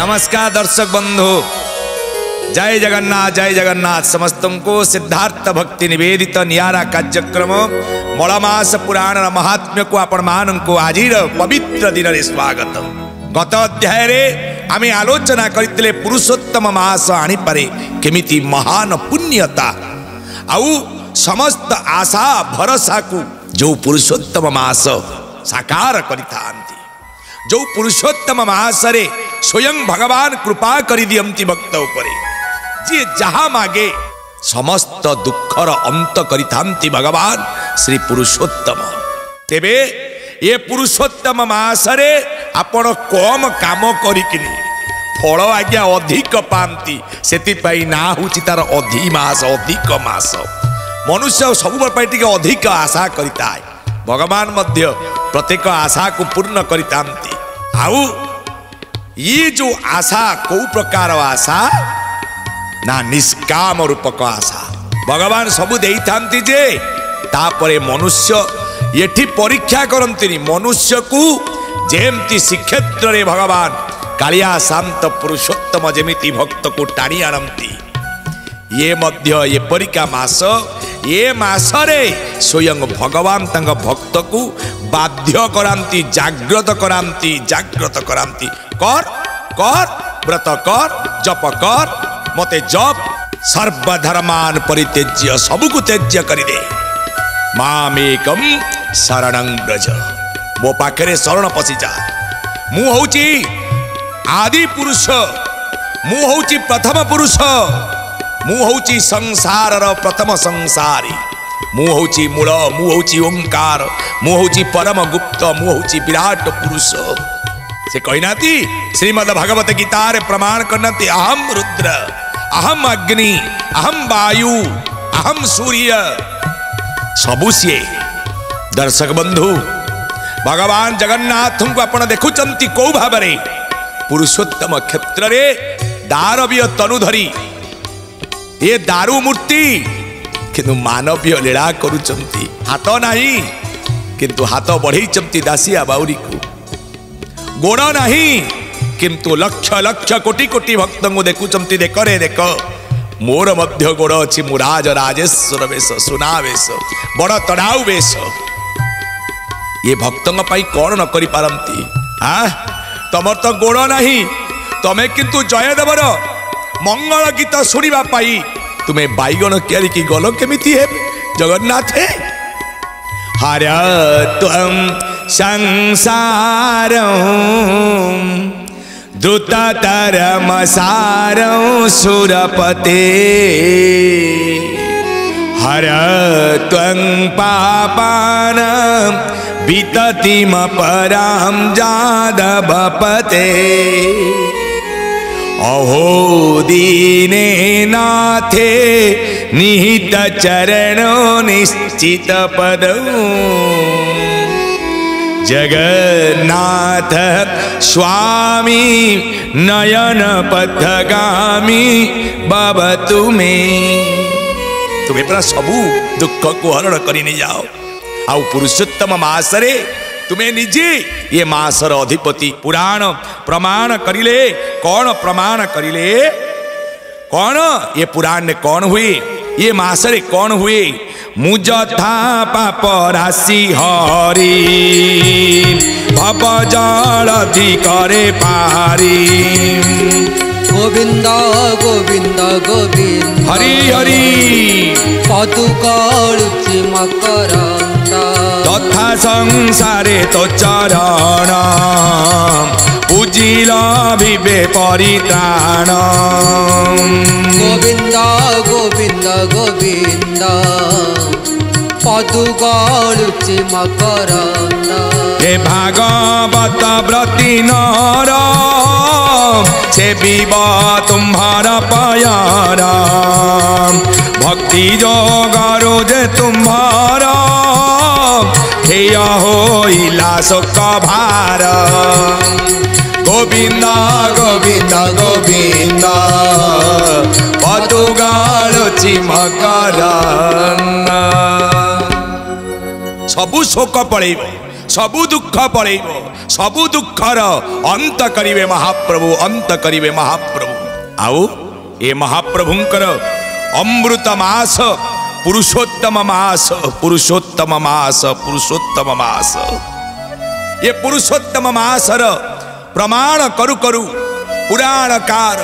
नमस्कार दर्शक बंधु, जय जगन्नाथ समस्तम को सिद्धार्थ भक्ति निवेदित नियारा कार्यक्रम मलमास पुराण महात्म्य को आपण मानंको आजिर पवित्र दिन स्वागत। गत अध्याय आमे आलोचना करते पुरुषोत्तम मास आनी पारे केमिति महान पुण्यता आउ समस्त आशा भरोसा को जो पुरुषोत्तम मास साकार करिथांती, जो पुरुषोत्तम महासरे स्वयं भगवान कृपा करी दियंती भक्त उपरे, जी जहा मागे समस्त दुखर अंत करिथांती भगवान श्री पुरुषोत्तम। तेबे ये पुरुषोत्तम महासरे आपण कम काम करिकिनी फल आज्ञा अधिक पाती, सेति पाई ना होची तार अधिक मास। मनुष्य सब टी अधिक आशा करिता है, भगवान मध्य प्रत्येक आशा को पूर्ण करिता। आउ ये जो आशा को प्रकार आशा ना निष्काम रूपक आशा भगवान सबु दे थांती जे तापरे मनुष्य ये परीक्षा करती। मनुष्य को जेमती श्रीक्षेत्र रे भगवान कालिया शांत पुरुषोत्तम जेमिति भक्त को टाणी आनती, ये मध्य ये परिका मास, ये मासरे स्वयं भगवान तंग भक्त को बाध्य करांती, जाग्रत करांती, जाग्रत करांती, कर कर व्रत कर, जप कर, मते जप, सर्वधर्मान परित्यज्य सबको त्याज्य करी दे, मामेकम शरणं व्रज, मो पाखे शरण पशि जा। मु होउची आदि पुरुष, मु होउची प्रथम पुरुष, मु होउची संसार रो प्रथम संसारी, मु होउची मूल, मु होउची ओंकार, मु होउची परम गुप्त, मु होउची विराट पुरुष। से कहनाती श्रीमद् भागवत गीता रे प्रमाण करनाती, अहम रुद्र, अहम अग्नि, अहम वायु, अहम सूर्य सबु से। दर्शक बंधु, भगवान जगन्नाथ को आपण देखुचंती को भाबरे पुरुषोत्तम क्षेत्र रे दारवीय तनुधरी, ये दारू मूर्ति किंतु मानवीय लीला करुचंती, हाथ नाही किंतु हाथ बढ़ई चमती दासिया बाउरी को, गोड़ नाही किंतु लक्ष लक्ष कोटी कोटी भक्त को देखुचंती, देखरे देख मोर मध्य गोड़ अच्छी, मु राज राजेश्वर बेश, सुना बेश, बड़ तड़ाऊ बेश। ये भक्तों पाई कौन न करी पारंती? तमर तो गोड़ नाही, तमें किंतु जयदेवर मंगल गीत शुणा तुम्हें बैगण क्यारी की गल केमिति है जगन्नाथ है। हर त्वं संसारं द्रुततरं सारं सुरपते, हर त्वं पापानां विततिम परां जादवपते, अहो दीने नाथे निहित चरणों निश्चित पदों, जगन्नाथ स्वामी नयन पथगामी बाबा तुम्हें पूरा सबू दुख को हरण कर जाओ। आउ पुरुषोत्तम मासरे तुम्हें निजे ये मासर अधिपति। पुराण प्रमाण करिले, कौन प्रमाण करिले, कौन ये पुराण ने कौन हुए, ये मासरे कौन हुए? मुजथा पाप राशि हरि भव जलधि करे पारी, गोविंद गोविंद गोविंद हरि हरि पदुकलुचि मकरंदा, तथा संसारे तो चरण पूजिल विवे परित्राण, गोविंद गोविंद गोविंद पदुकलुचि मकरंदा, हे भागवत व्रती नर सेविब तुम्हारा पायारा, भक्ति योग रोज तुम्हारा खेय होइला शोक भार, गोविंद गोविंद गोविंद पदुकलुचि मकरंदा। सबु शोक पड़े, सबु दुखर अंत करिवे महाप्रभु, अंत करिवे महाप्रभु। आओ ये महाप्रभुंकर अमृत मास, पुरुषोत्तम मास, पुरुषोत्तम मास, पुरुषोत्तम मास। ये पुरुषोत्तम मासर प्रमाण करु करु पुराणकार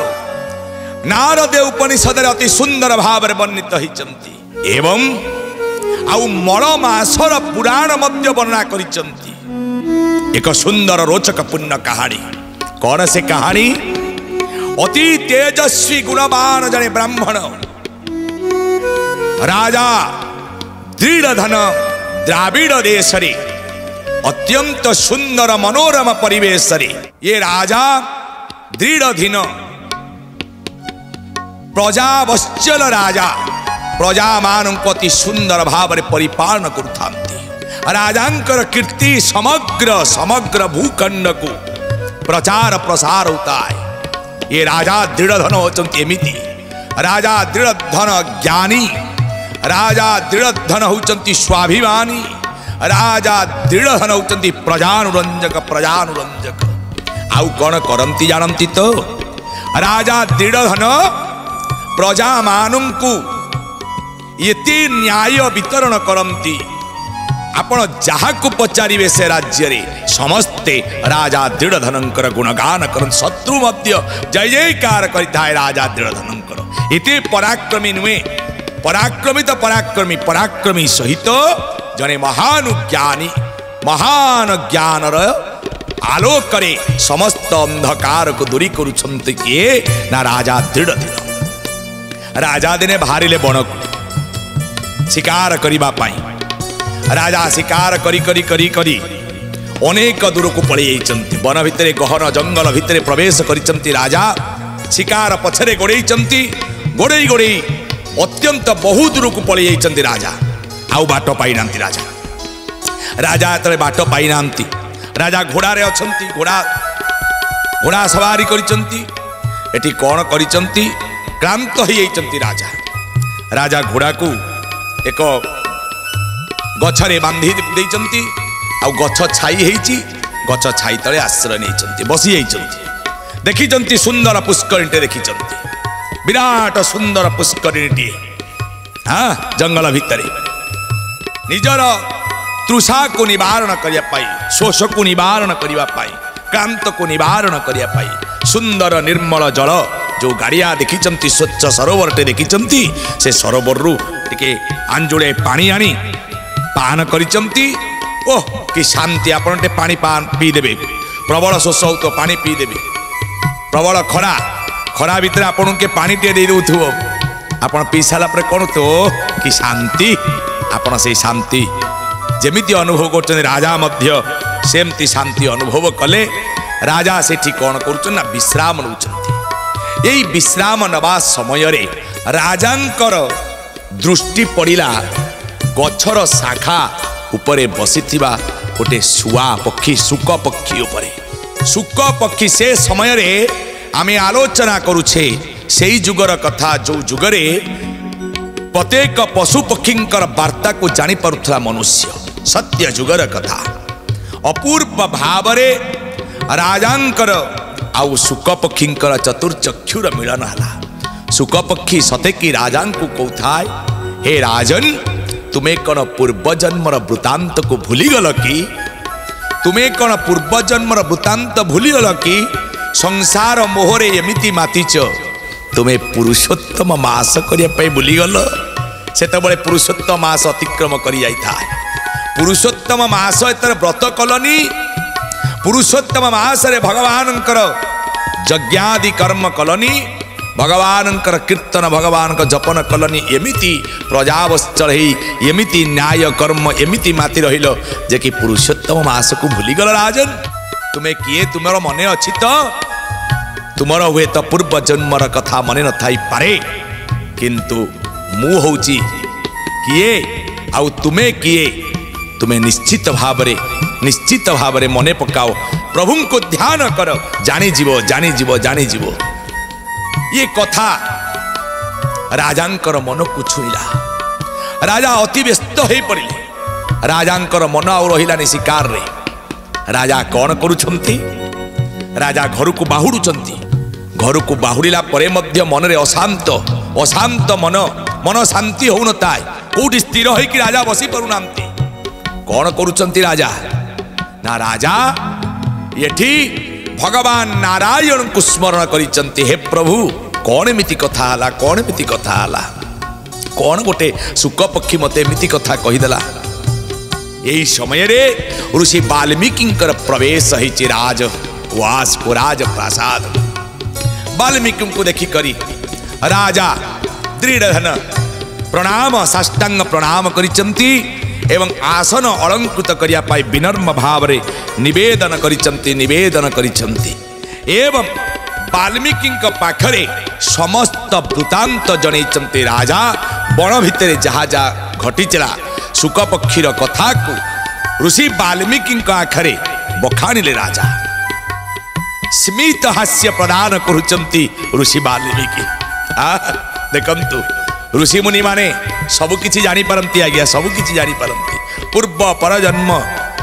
नारद उपनिषद अति सुंदर भाव वर्णित होती एवं आउ मलमासर पुराण मध्य वर्णना करिसंती। एक सुंदर रोचक पुण्य कहानी। कौन से कहानी? अति तेजस्वी गुणवान जने ब्राह्मण राजा दृढ़ धन द्राविड देश रे अत्यंत सुंदर मनोरम परिवेश रे ये राजा दृढ़ धीन प्रजावत्सल राजा प्रजा मानक अति सुंदर भाव परिपालन करथांती। राजांकर कीर्ति समग्र समग्र भूखंड को प्रचार प्रसार होता है। ये राजा दृढ़धन होचंती एमिति। राजा दृढ़धन ज्ञानी, राजा दृढ़धन होचंती स्वाभिमानी, राजा दृढ़धन होचंती प्रजानुरंजक प्रजानुरंजक। आउ कौन करंती जानंती? तो राजा दृढ़धन प्रजा मानकू ये न्याय वितरण करती। आपण जहा पचारे से राज्य रे समस्ते राजा दृढ़धनकर गुणगान कर शत्रु मध्य जय जयकार करिताय राजा दृढ़धनकर। इति पराक्रमी नुहे, पराक्रमी तो पराक्रमी, पराक्रमी सहित जने महान ज्ञानी, महान ज्ञानर आलोक रे समस्त अंधकार को दूरी करुछंती किए ना राजा दृढ़धन। राजा दिने बाहरिले बनकु शिकार करिबा पाई। राजा शिकार करी करी करी करी अनेक दूर को पड़ी जाइचंती। वन भितरे गहन जंगल भितरे प्रवेश करिचंती। राजा शिकार पछरे गोड़ेइचंती। गोड़ेई गोड़ेई अत्यंत बहुत दूर को पड़ी जाइचंती। राजा आउ बाट पाइनांती। राजा राजा एतरे बाट पाइनांती। राजा घोड़ा रे अछंती, घोड़ा घोड़ा सवारी करिचंती। एठी कोन करिचंती? क्रांत होई जाइचंती। राजा राजा घोड़ा को एक गछरे बांधी देइचंती। आ गछ छाई हेची, गछ छाई तले आश्रय नेइचंती, बसी जाइचंती। देखिचंती सुंदर पुष्करिणीटे, देखिचंती विराट सुंदर पुष्करिणीटे। हाँ जंगल भितरे निजर तृषा को निवारण करिया पाई, शोष को निवारण करिया पाई, क्रांत को निवारण करिया पाई सुंदर निर्मल जल जो गाड़िया देखिचंती स्वच्छ सरोवरटे देखिचंती। से सरोवर रु टिके आंजुळे पानी आनी पान करिचंती। ओह कि शांति! आपनटे पानी पान पी देबे, प्रबल शोष हो तो पानी पी देबे, प्रबल खरा खरा भीतर आपन के पानी टे दे देउथो। आपन पी साला पर कोन तो कि शांति! आपन से शांति जेमिति अनुभव करछन राजा मध्य सेमति शांति अनुभव कले। राजा सेठी कोन करछन ना विश्राम नउछन। यही विश्राम नवा समय रे राजांकर दृष्टि पड़ा गछर शाखा उपरे बसी गोटे शुआ पक्षी, शुक पक्षी उपरे। शुक पक्षी से समय रे आमे आलोचना करुछे से जुगर कथा जो जुगरे प्रत्येक पशु पक्षींकर वार्ता को जानी पारुथला मनुष्य। सत्य जुगर कथा अपूर्व भाव रे राजांकर आउ शुक पक्षी चतुर्चक्षुर मिलन है। शुक पक्षी सते कि राजान को कौथाय, हे राजन तुम्हें कौन पूर्वजन्मर वृत्तांत को भूलीगल कि? तुम्हें कौन पूर्वजन्मर वृत्तांत भूलीगल कि? संसार मोहरे एमिति मातीच तुम्हें पुरुषोत्तम मास करने भूलीगल। से पुरुषोत्तम मास अतिक्रम कर जाए। पुरुषोत्तम मास एतर व्रत कलनी। पुरुषोत्तम महासरे भगवान यज्ञादि कर्म कलनी, भगवान कीर्तन भगवान जपन कलनी। एमिति प्रजावत्सल होई एमिति न्याय कर्म एमिति माति रहिल जे कि पुरुषोत्तम महास को भूलीगल। राजन तुम्हें किए तुमर मन अच्छी तो तुमर हुए तो पूर्व जन्मर कथा मन न थाई पारे, किंतु मु होउची किए आउ तुम्हें किए। तुम्हें निश्चित भाव रे मने पकाओ, प्रभु को ध्यान कर, जानी जीवो जानी जीवो जानी जीवो। ये कथा राजांकर मन को छुईला। राजा अति व्यस्त हो पड़े। राजांकर मन आउ रहिलानि शिकार रे। राजा कौन करुछंती? राजा घर को बाहुडुचंती। घर को बाहुडिला परे मध्य मन रे अशांत अशांत मन मन शांति होन ताय कोठी स्थिर होई कि राजा बसी परुनांती। कौन करुचंती राजा? ना राजा येठी भगवान नारायण को स्मरण करिचंती। हे प्रभु कौन एमती कथा हला? कौन एमती कथा हला? कौन गोटे सुक पक्षी मते एमती कथा कहिदेला। यही समय रे ऋषि वाल्मीकिंकर प्रवेश होईचि राजवासपुर राजप्रासाद। वाल्मीकि को देखी करी राजा दृढ़ प्रणाम साष्टांग प्रणाम करिचंती एवं आसन अलंकृत करिया पाई विनम्र भाव रे निवेदन करिचंती निवेदन करिचंती। एवं वाल्मीकिंक पाखरे समस्त वृतांत जणैचंती। राजा बण भितरे जहा जा घटिचला सुक पक्षीर कथा को ऋषि वाल्मीकिंक आखरे बखाणिले। राजा स्मित हास्य प्रदान करुचंती ऋषि वाल्मीकि। देखंतु ऋषि मुनि माने सबकिछि जानी परंती। आज्ञा सबकिछि जानी परंती। पूर्व परजन्म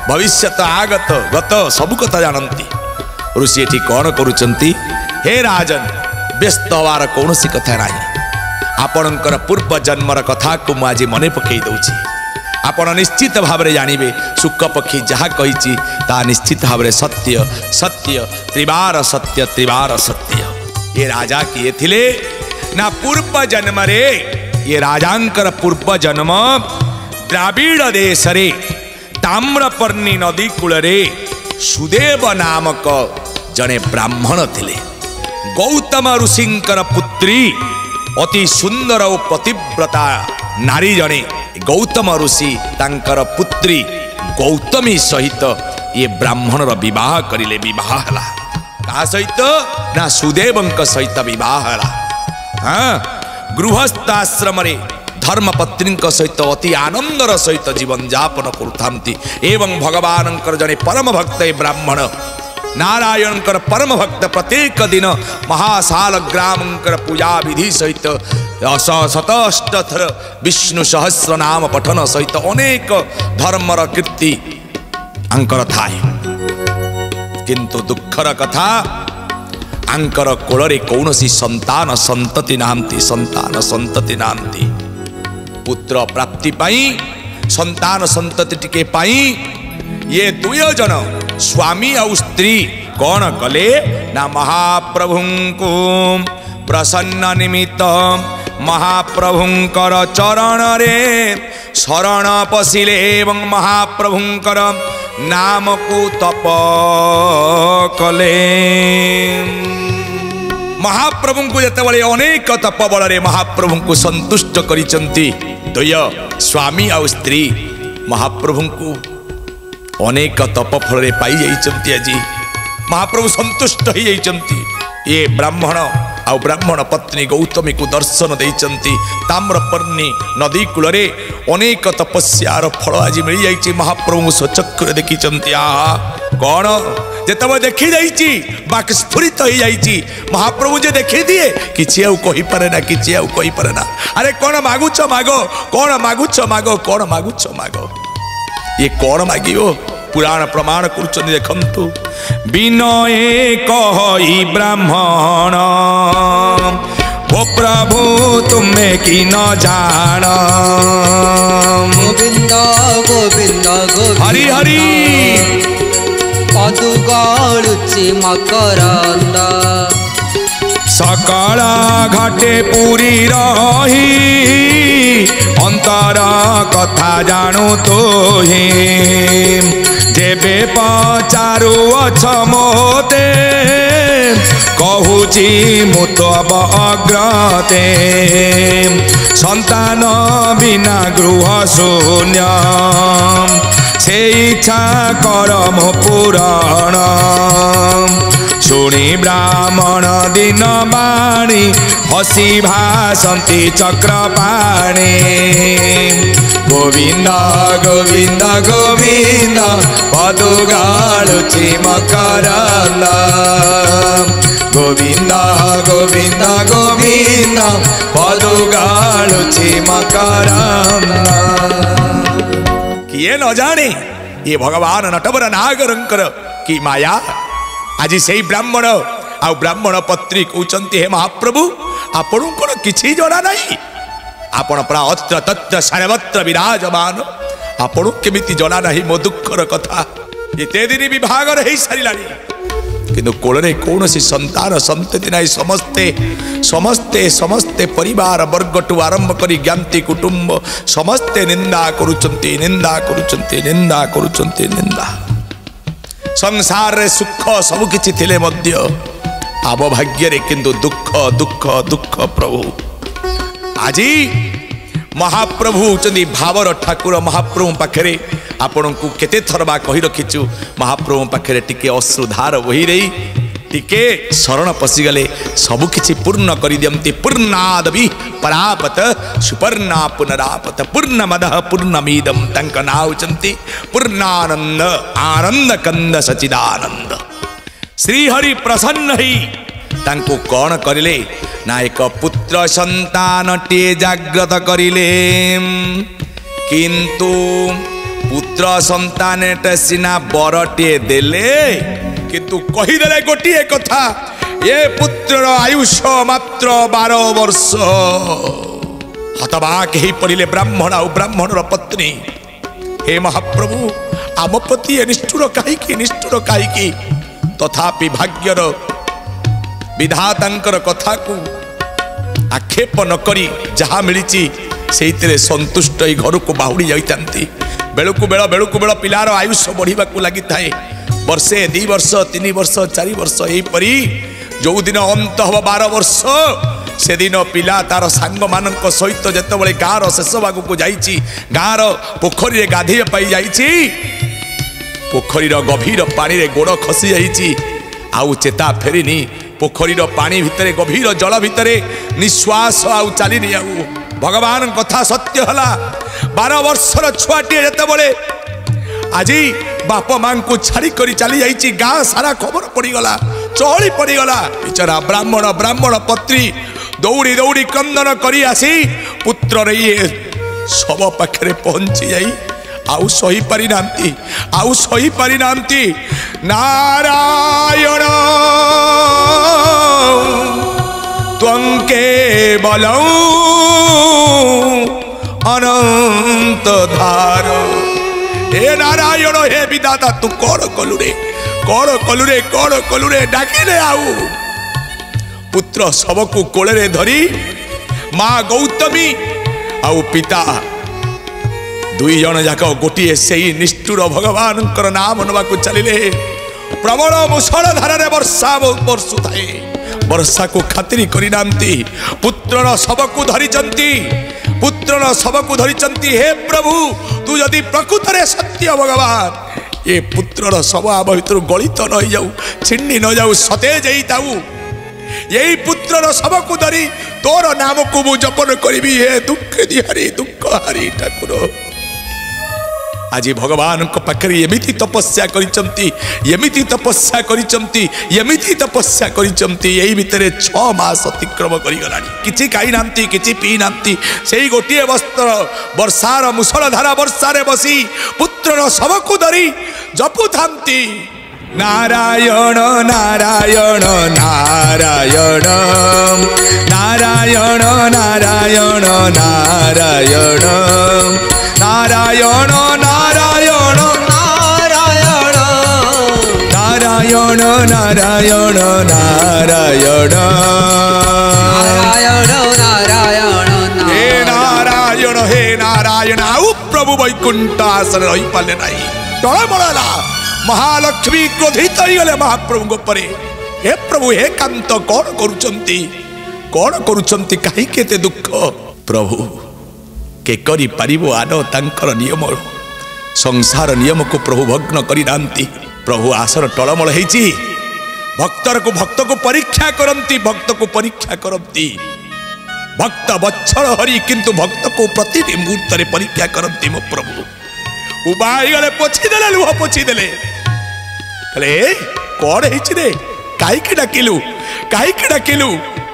भविष्यत आगत गत सब कथा जानती। ऋषि एठी कौन करुचंती? हे राजन व्यस्त वार कौनसी कथा नाही। आपणकर पूर्व जन्मर कथा को मु आज मने पकई दउछि। आपण निश्चित भाव रे जानिबे सुक पक्षी जहा कहिछि ता निश्चित भाव रे सत्य सत्य त्रिवार सत्य त्रिवार सत्य। ये राजा किए थिले ना पूर्व जन्म रे। ये राजांकर पूर्व जन्म द्राविड़ देश रे ताम्रपर्णी नदी कूल रे सुदेव नामक जने ब्राह्मण थिले। गौतम ऋषिंकर पुत्री अति सुंदर और पतिव्रता नारी जने गौतम ऋषि तांकर पुत्री गौतमी सहित ये ब्राह्मण रो विवाह करिले। विवाह हला का सहित? ना सुदेवंक सहित विवाह हला। हाँ गृहस्थ आश्रम रे धर्मपत्नी सहित अति आनंदर सहित जीवन यापन करुथांती। एवं भगवान जने परम भक्त ब्राह्मण नारायण परम भक्त प्रत्येक दिन महासाल ग्राम पूजा विधि सहित शतष्टथर विष्णु सहस्र नाम पठन सहित अनेक धर्मर कीर्ति अंकर थाए। किंतु दुखर कथा आंकर कोलरे कौनसी संतान संतति नामती। संतान संतति नामती। पुत्र प्राप्ति पाई संतान संतति टिके पाई ये दुयो जन स्वामी और स्त्री कौन कले? ना महाप्रभुंकु प्रसन्न निमित्त महाप्रभुंकर चरण रे शरण पशिले एवं महाप्रभुंकर नाम को तप कले। महाप्रभु को जितेबाला अनेक तप बल महाप्रभु को संतुष्ट करिचंती द्वय स्वामी और स्त्री महाप्रभु को अनेक तप फल पाई जाइचंती। आज महाप्रभु संतुष्ट हो जाइचंती। ये ब्राह्मण और ब्राह्मण पत्नी गौतमी को दर्शन देइचंती। ताम्रपर्णी नदी कूल रे अनेक तपस्यार फल आज मिल जाइए। महाप्रभु स्वचक्षुरे देखिचंती। आहा कौन जेतब देखी जाइची बाक स्फुरित हो जाइची। महाप्रभु जे देखी दिए किछि आउ कहि पारे ना किछि आउ कहि पारे ना। अरे कौन मागुछ मागो कौन मागुछ मागो कौन मागुछ मागो। ये कौन मागियो? पुराण प्रमाण करुचंती। देखंतु विनय कहि ब्राह्मण ओ प्रभु तुमे कि न जान गोविंद गोविंद हरि हरि पदुगलुचि मकरंद सकल घाटे पूरी रही अंतर कथा जानु तोहि जेबे पचारु अछ मोते कहुची मु तब अग्रते संतान बिना गृह शून्य से इच्छा करम पुराण शुणी ब्राह्मण दिन बाणी हसी भासंती चक्रपाणी गोविंद गोविंद गोविंद पदुगालुचि मकरंद गोविंद गोविंद गोविंद पदुगालुचि मकरंद। कि ये न जाने ये भगवान नटवर नागरंकर की माया। आज से ब्राह्मण आ ब्राह्मण पत्री कहते हे महाप्रभु आपणकर किसी जना नहीं, आपण परा अत्र तत्र सर्वत्र विराजमान, आपण केमिति जना नहीं मो दुखर कथा। एते दिन विभाग रही सारानी किंतु कोलरे कौन सी संतान संतति नहीं, समस्ते समस्ते समस्ते परिवार वर्ग टू आरंभ करी ज्ञाति कुटुंब समस्ते निंदा करुचंती निंदा करुचंती निंदा करुचंती निंदा। संसार रे सुख सब किछि थिले मध्य आब भाग्य रे किंतु दुख दुख दुख। प्रभु आजी महाप्रभु चंदी भावर ठाकुर महाप्रभु पाखे आपण को केते थरबा कही रखीचु महाप्रभु पाखे टिके अश्रुधार बही रही टिके शरण पशिगले सबु किछि पूर्ण करी दियंती। पूर्णादवि परापत सुपर्णा पुनरापत पूर्णमदः पूर्णमीदं तंक नाउचंती पूर्णानंद आनंद कंद सचिदानंद। श्रीहरि प्रसन्न ही तांको कौन करिले ना एक पुत्र संतान टे जाग्रत करिले, किंतु पुत्र संतान टे सिना बरटे देले किंतु कही देले गोटे कथा ये पुत्र आयुष मात्र 12 वर्ष। हतवाक ही पड़िले ब्राह्मण आ ब्राह्मणर पत्नी। हे महाप्रभु आम पति निष्ठुर कहीं निष्ठुर कहीं तथापि भाग्यर विधातांकर कथा को आक्षेप न करी जहाँ मिली से संतुष्ट ही घर को बाहुड़ी जाता। बेलू बेल पिलार आयुष बढ़ा लगी थाए वर्षे 2 वर्ष 3 वर्ष 4 वर्ष यहीपरी जो दिन अंत हम 12 वर्ष से दिन पिला तार सांग मान सहित जिते गाँव शेष भाग को जाइए गाँव पोखरी गाधे पाई जाइए पोखरीर गभीर पानी गोड़ खसी जाइए आउ चेता फेरिनी। पोखरीर पानी भितर गभीर जल भितर निश्वास आउ चलनी आउ भगवान कथा सत्य हला। 12 वर्षर छुआटे जिते आज बाप माँ को छाड़िक चली जाइए गाँ सारा खबर पड़गला चहली पड़गला। बिचरा ब्राह्मण ब्राह्मण पत्री दौड़ी दौड़ी कंदन करी आसी पुत्र ये सब पाखे पहुँची जाई आउ सही पारि नांती आउ सही पारि नांती। नारायण त्वं केवलं अनंत धार। हे नारायण हे विधाता तू कौन कलु रे कौन कलु रे कौन कलु रे डाकिले आउ पुत्र सबको कोले रे धरी माँ गौतमी आउ पिता 2 जन जाक गोटे से ही निष्ठुर भगवान नाम नवा चलिले। प्रबल मुसळ धारे वर्षा बरसु थाए वर्षा को खातिरी करी नांती पुत्रर सबको धरिचंती पुत्रर सबको धरिचंती। हे प्रभु तू यदि प्रकृत रे सत्य भगवान ये पुत्रर सब आम भीतर गलित न हो जाऊ छिन्नी न जाऊ सतेज ही जाऊ यही पुत्रर सबको धरी तोर नाम को मु जपन करी। हे दुख दिहारी दुख हारी ठाकुर आज भगवान को पाखरे एमती तपस्या करिसंती एमती तपस्या करिसंती एमती तपस्या करिसंती यही भितर 6 मास अतिक्रम करिगलानी किछि काई नांती किछि पी नांती सेही गोटे वस्त्र वर्षार मुसळ धारा वर्षारे बसी पुत्रर सबको धरी जपु थांती। नारायण नारायण नारायण नारायण नारायण नारायण नारायण नारायण नारायण नारायण नारायण। हे नारायण हे नारायण आउ प्रभु वैकुंठ आसन रही पाले ना डला महालक्ष्मी क्रोधित होगले महाप्रभु परे। हे प्रभु हे कांत कौन करुचंती कहीं केते दुख। प्रभु के करी पारिबो आनो तांकर नियम संसार नियम को प्रभु भग्न करी नांती। प्रभु आसर टलमल होती भक्त को परीक्षा करती भक्त को परीक्षा करती भक्त बच्छर हरि किंतु भक्त को प्रति मुहूर्त परीक्षा करती। मो प्रभु उबाईगले पोछीदे लुह पोछीदे कौन है कहीं डाकिलु कहीं डाकिलु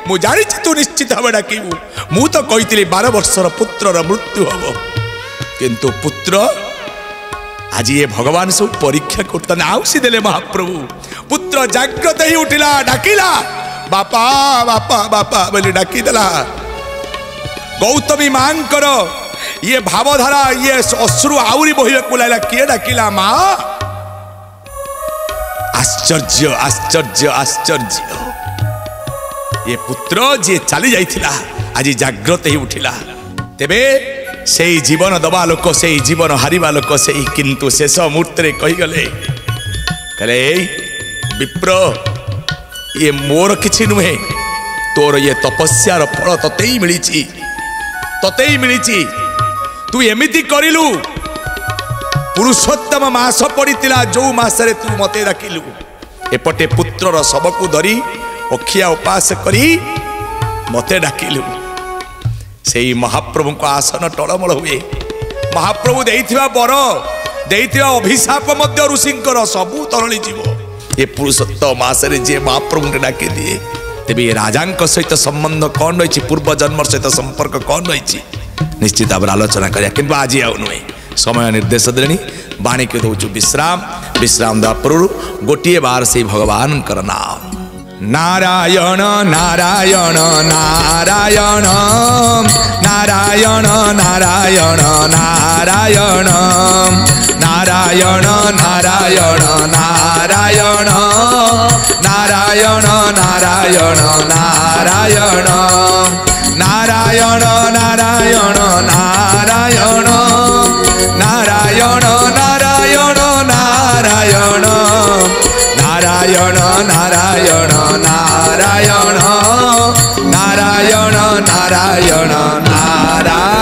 मु जानी तू निश्चित भाव डाकबू मु तो कही 12 वर्षर पुत्रर मृत्यु हम किंतु पुत्र आज ये भगवान सब परीक्षा करता आउसी देले महाप्रभु। पुत्र जाग्रत ही उठिला, डाकिला बापा बापा बापा बोली डाकिदेला। गौतमी मां करो ये भावधारा ये अश्रु आउरी बहियाकु लागला। किए डाकिला मां? आश्चर्य आश्चर्य आश्चर्य, ये पुत्र जी चली जाइथिला आज जाग्रत ही उठिला। तेबे से जीवन दबा लोक से जीवन हारिवा लोक से, किंतु शेष मुहूर्त कहीगले कहे विप्र ये मोर किसी नुहे, तोर ये तपस्यार फल तते ही मिली। तू एमती करू पुरुषोत्तम मास पड़ा जो मसरे तू मते डाकिलु। एपटे पुत्रर शव को धरी अखिया उपास करी मते डाकिलु। से महाप्रभु को आसन टलमल हुए। महाप्रभु देथिबा बर देथिबा अभिशाप मध्य ऋषिंकर सबू तरली जीव। ये पुरुषोत्तम आसरे जे महाप्रभु ने डाके दिए, तेबे ये राजांक सहित संबंध कौन रही, पूर्व जन्म सहित संपर्क कौन रही, निश्चित भाव आलोचना करिया। किंतु आज आउ नुहे, समय निर्देश देणी। बाणी के दौचु विश्राम। विश्राम दा पूर्व गोटे बार से भगवान कर नाम नारायण नारायण नारायण नारायण नारायण नारायण नारायण नारायण नारायण नारायण नारायण नारायण नारायण नारायण नारायण नारायण नारायण नारायण नारायण नारायण नारायण नारायण नारायण नारायण।